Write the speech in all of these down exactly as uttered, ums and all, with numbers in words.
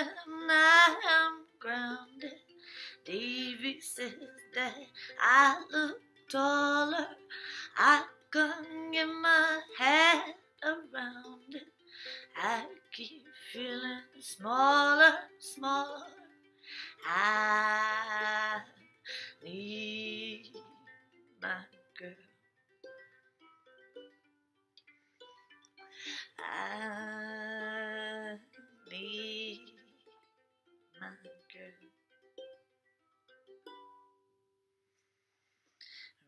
and I am grounded. Davy says that I look taller. I can't get my head around it. I keep feeling smaller, smaller. I need my girl. I need my girl.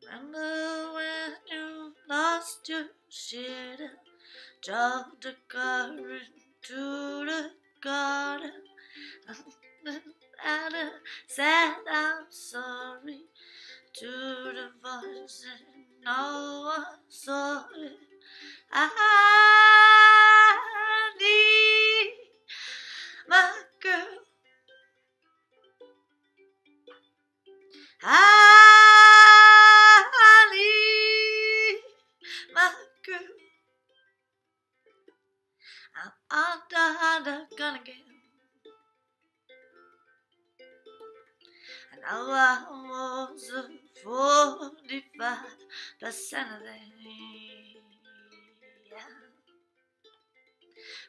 Remember when you lost your shit? Drove the car into the garden. And I said I'm sorry to the voice and no one saw it. I need my girl. I need my girl. I'm under the gun again. Now I was a forty-five percent of them.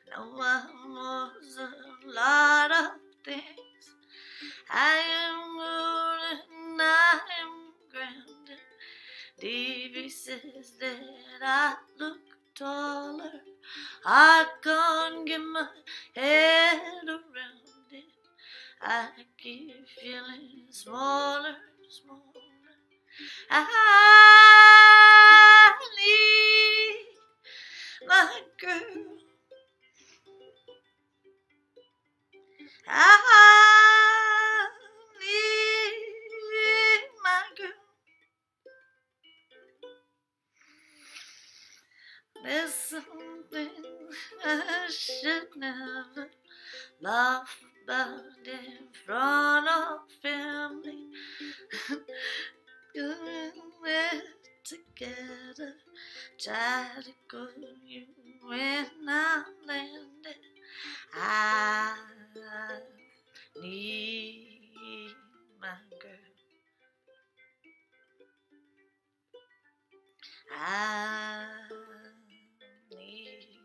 Now I was a lot of things. I am rolling, I am grounded. Davy says that I look taller. I can't get my head around. I keep feeling smaller, smaller. I need my girl. I need my girl. There's something I should never laugh about in front of family. Doing it together. Try to call you when I landed. I need my girl. I need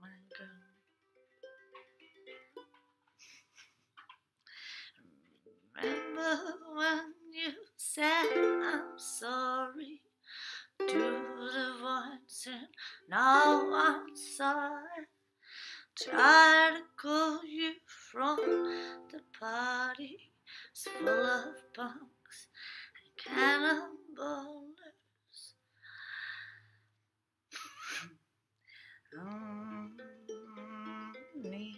my girl. Remember when you said I'm sorry to the voice and now I'm sorry. Try to call you from the party. It's full of punks and cannonballers. um, me,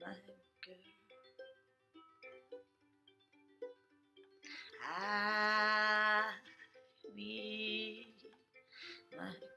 my girl. I need my